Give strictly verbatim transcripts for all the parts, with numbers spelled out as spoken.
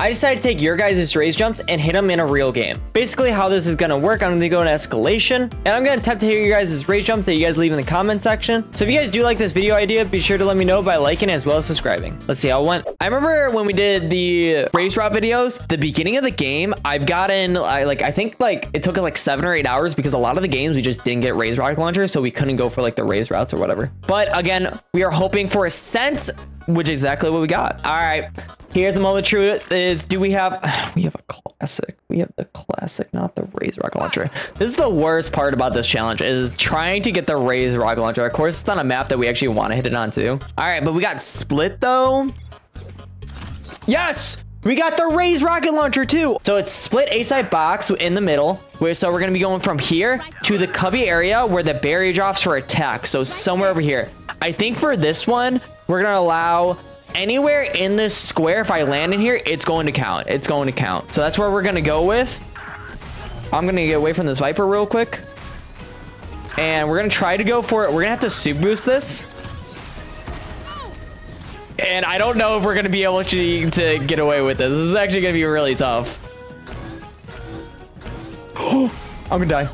I decided to take your guys' Raze jumps and hit them in a real game. Basically how this is going to work, I'm going to go into Escalation, and I'm going to attempt to hit your guys' Raze jumps that you guys leave in the comment section. So if you guys do like this video idea, be sure to let me know by liking as well as subscribing. Let's see how it went. I remember when we did the Raze drop videos, the beginning of the game, I've gotten, I, like, I think like it took us like seven or eight hours because a lot of the games we just didn't get Raze rocket launchers, so we couldn't go for like the Raze routes or whatever. But again, we are hoping for Ascent, which is exactly what we got. All right, here's the moment of truth is, do we have, we have a classic, we have the classic, not the Raze rocket launcher. This is the worst part about this challenge is trying to get the Raze rocket launcher. Of course, it's on a map that we actually want to hit it on too. All right, but we got Split though. Yes, we got the Raze rocket launcher too. So it's Split A-side box in the middle. Where so we're gonna be going from here to the cubby area where the barrier drops for attack. So somewhere over here. I think for this one, we're gonna allow anywhere in this square. If I land in here, it's going to count. It's going to count. So that's where we're gonna go with. I'm gonna get away from this Viper real quick. And we're gonna try to go for it. We're gonna have to super boost this. And I don't know if we're going to be able to, to get away with this. This is actually going to be really tough. I'm going to die.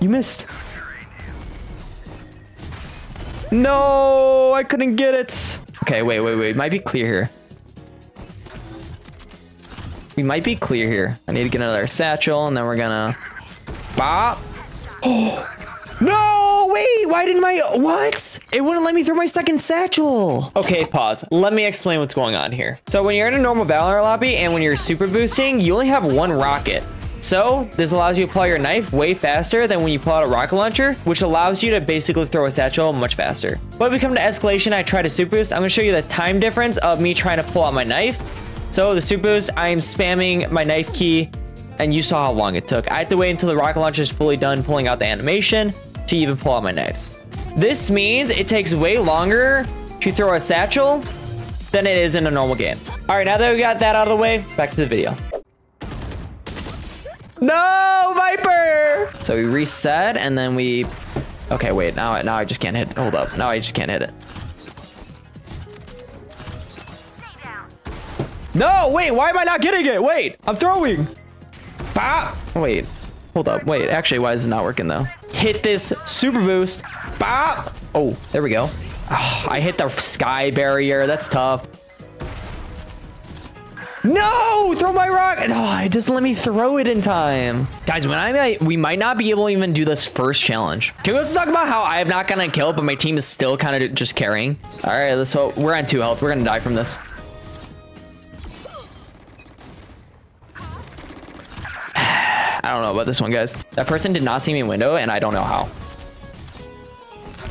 You missed. No, I couldn't get it. Okay, wait, wait, wait. Might be clear here. We might be clear here. I need to get another satchel and then we're going to bop. Oh, no. Wait, why didn't my, what? It wouldn't let me throw my second satchel. Okay, pause. Let me explain what's going on here. So when you're in a normal Valorant lobby and when you're super boosting, you only have one rocket. So this allows you to pull out your knife way faster than when you pull out a rocket launcher, which allows you to basically throw a satchel much faster. But when we come to Escalation, I try to super boost. I'm gonna show you the time difference of me trying to pull out my knife. So the super boost, I am spamming my knife key and you saw how long it took. I had to wait until the rocket launcher is fully done pulling out the animation to even pull out my knives. This means it takes way longer to throw a satchel than it is in a normal game. All right, now that we got that out of the way, back to the video. No, Viper! So we reset and then we, okay, wait, now, now I just can't hit it. Hold up, now I just can't hit it. No, wait, why am I not getting it? Wait, I'm throwing. Bah! Wait, hold up, wait, actually, why is it not working though? Hit this super boost. Bop. Oh, there we go. Oh, I hit the sky barrier. That's tough. No, throw my rock. Oh, it doesn't let me throw it in time. Guys, when I, we might not be able to even do this first challenge. Can we also talk about how I am not gonna kill, but my team is still kind of just carrying. All right, let's hope we're on two health. We're gonna die from this. I don't know about this one, guys. That person did not see me in window, and I don't know how.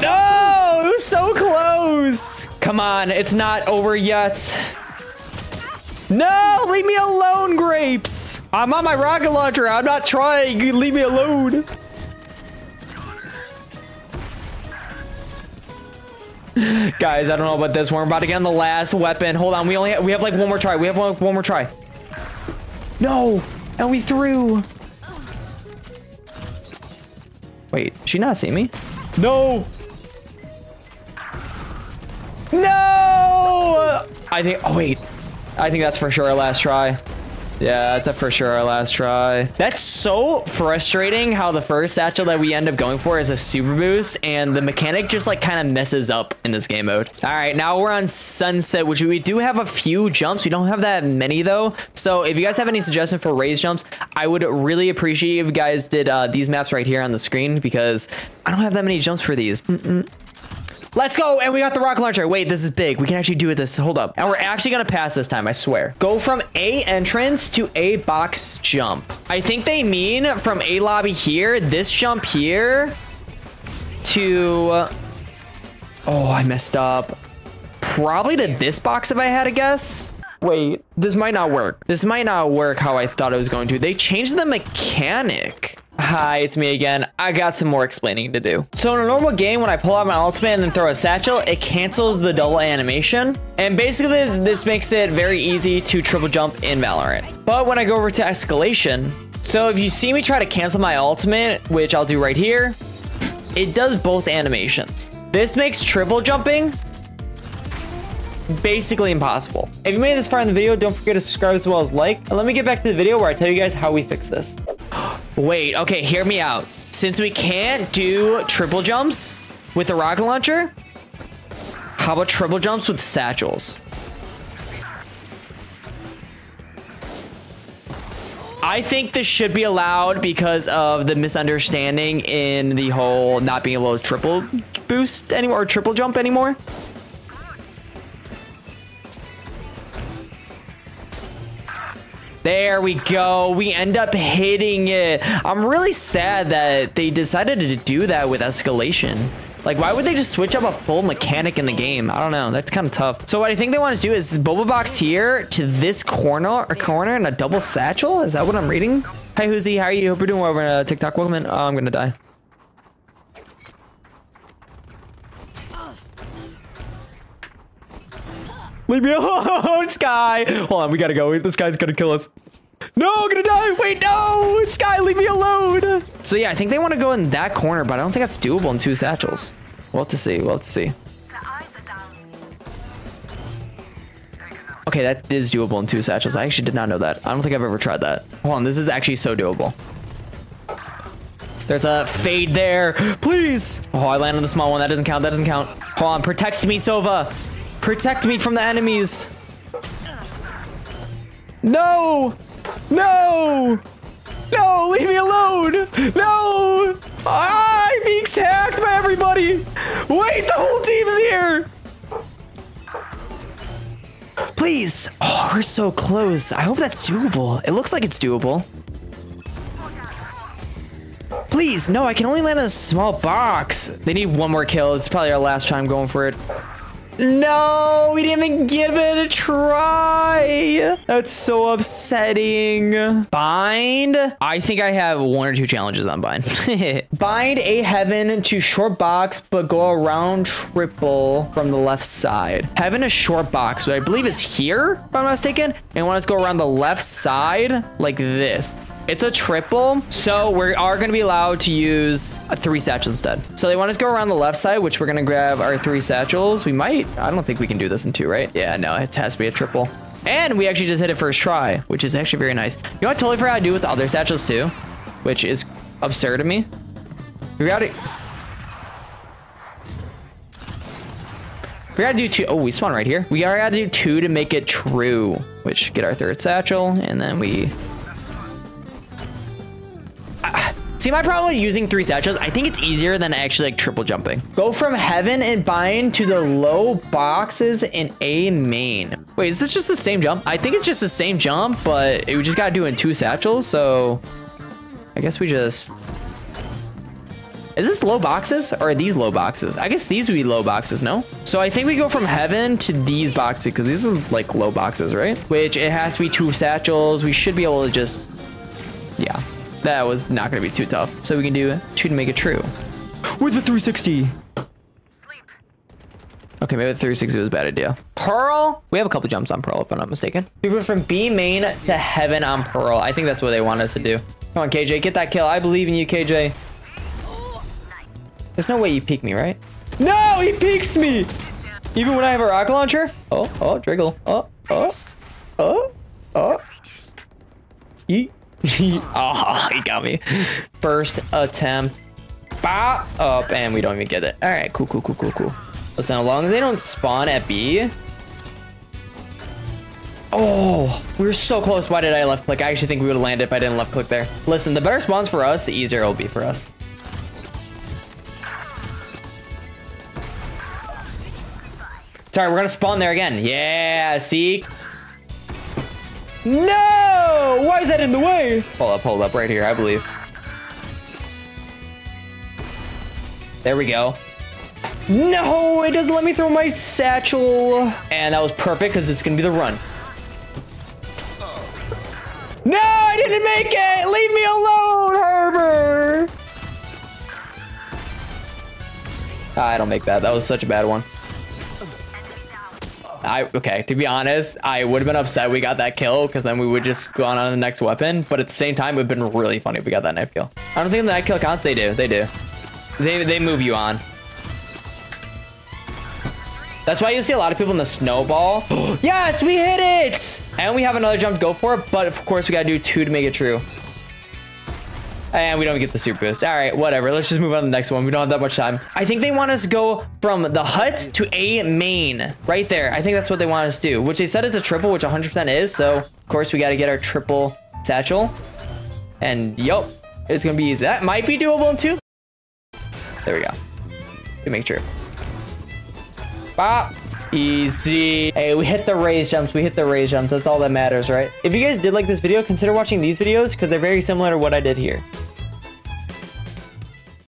No, it was so close. Come on, it's not over yet. No, leave me alone, Grapes. I'm on my rocket launcher. I'm not trying. You leave me alone. Guys, I don't know about this one. We're about to get on the last weapon. Hold on. We only have, we have like one more try. We have one, one more try. No, and we threw. Wait, she not see me? No! No! I think, oh wait. I think that's for sure our last try. Yeah, that's for sure our last try. That's so frustrating how the first satchel that we end up going for is a super boost and the mechanic just like kind of messes up in this game mode. All right, now we're on Sunset, which we do have a few jumps. We don't have that many though. So if you guys have any suggestions for Raze jumps, I would really appreciate if you guys did uh, these maps right here on the screen because I don't have that many jumps for these. Mm-mm. Let's go. And we got the rocket launcher. Wait, this is big. We can actually do it this. Hold up. And we're actually going to pass this time. I swear. Go from A entrance to A box jump. I think they mean from A lobby here, this jump here to, oh, I messed up. Probably to this box if I had to guess. Wait, this might not work. This might not work how I thought it was going to. They changed the mechanic. Hi, it's me again. I got some more explaining to do. So in a normal game, when I pull out my ultimate and then throw a satchel, it cancels the double animation. And basically this makes it very easy to triple jump in Valorant. But when I go over to Escalation, so if you see me try to cancel my ultimate, which I'll do right here, it does both animations. This makes triple jumping basically impossible. If you made it this far in the video, don't forget to subscribe as well as like. And let me get back to the video where I tell you guys how we fix this. Wait, okay, hear me out. Since we can't do triple jumps with a rocket launcher, how about triple jumps with satchels? I think this should be allowed because of the misunderstanding in the whole not being able to triple boost anymore or triple jump anymore. There we go. We end up hitting it. I'm really sad that they decided to do that with Escalation. Like, why would they just switch up a full mechanic in the game? I don't know. That's kind of tough. So what I think they want to do is Boba Box here to this corner or corner and a double satchel. Is that what I'm reading? Hi, Hoozy. How are you? Hope you're doing well over on uh, TikTok. Welcome in. Oh, I'm going to die. Leave me alone, Sky. Hold on. We got to go. This guy's going to kill us. No, I'm gonna die. Wait, no, Sky, leave me alone. So yeah, I think they want to go in that corner, but I don't think that's doable in two satchels. We'll have to see. We'll have to see. Okay, that is doable in two satchels. I actually did not know that. I don't think I've ever tried that. Hold on, this is actually so doable. There's a fade there. Please. Oh, I landed on the small one. That doesn't count. That doesn't count. Hold on, protect me, Sova. Protect me from the enemies. No. No! No! Leave me alone! No! Ah, I'm being attacked by everybody! Wait, the whole team's here! Please! Oh, we're so close. I hope that's doable. It looks like it's doable. Please! No, I can only land on a small box. They need one more kill. It's probably our last time going for it. No, we didn't even give it a try. That's so upsetting. Bind. I think I have one or two challenges on Bind. Bind a heaven to short box, but go around triple from the left side. Heaven a short box, but I believe it's here, if I'm not mistaken. And want us to go around the left side like this. It's a triple, so we are going to be allowed to use three satchels instead. So they want us to go around the left side, which we're going to grab our three satchels. We might, I don't think we can do this in two, right? Yeah, no, it has to be a triple. And we actually just hit it first try, which is actually very nice. You know what I totally forgot how to do with the other satchels too, which is absurd to me. We got it. We gotta do two. Oh, we spawn right here. We gotta do two to make it true, which get our third satchel, and then we... See, my problem with using three satchels, I think it's easier than actually like triple jumping. Go from heaven and bind to the low boxes in A main. Wait, is this just the same jump? I think it's just the same jump, but we just got to do it in two satchels. So I guess we just... Is this low boxes or are these low boxes? I guess these would be low boxes, no? So I think we go from heaven to these boxes because these are like low boxes, right? Which it has to be two satchels. We should be able to just... Yeah. That was not going to be too tough. So we can do two to make it true. With the three sixty. Sleep. Okay, maybe the three sixty was a bad idea. Pearl. We have a couple jumps on Pearl, if I'm not mistaken. We went from B main to heaven on Pearl. I think that's what they want us to do. Come on, K J. Get that kill. I believe in you, K J. There's no way you peek me, right? No, he peeks me. Even when I have a rocket launcher. Oh, oh, Driggle. Oh, oh, oh, oh. Yeet. Oh, he got me. First attempt. Bop up, and we don't even get it. All right, cool, cool, cool, cool, cool. Listen, as long as they don't spawn at B. Oh, we were so close. Why did I left click? I actually think we would have landed if I didn't left click there. Listen, the better spawns for us, the easier it will be for us. Sorry, we're going to spawn there again. Yeah, see? No! Why is that in the way? Hold up, hold up, right here, I believe. There we go. No, it doesn't let me throw my satchel. And that was perfect because it's going to be the run. No, I didn't make it! Leave me alone, Harbor! I don't make that. That was such a bad one. I, okay, to be honest, I would have been upset we got that kill because then we would just go on to the next weapon. But at the same time, it would have been really funny if we got that knife kill. I don't think that kill counts. They do. They do. They, they move you on. That's why you see a lot of people in the snowball. Yes, we hit it! And we have another jump to go for it, but of course we gotta do two to make it true. And we don't get the super boost. All right, whatever. Let's just move on to the next one. We don't have that much time. I think they want us to go from the hut to a main right there. I think that's what they want us to do, which they said is a triple, which one hundred percent is. So of course we got to get our triple satchel. And yup, it's going to be easy. That might be doable in two. There we go. We make sure. Bop. Easy. Hey, we hit the raise jumps. We hit the raise jumps. That's all that matters, right? If you guys did like this video, consider watching these videos because they're very similar to what I did here.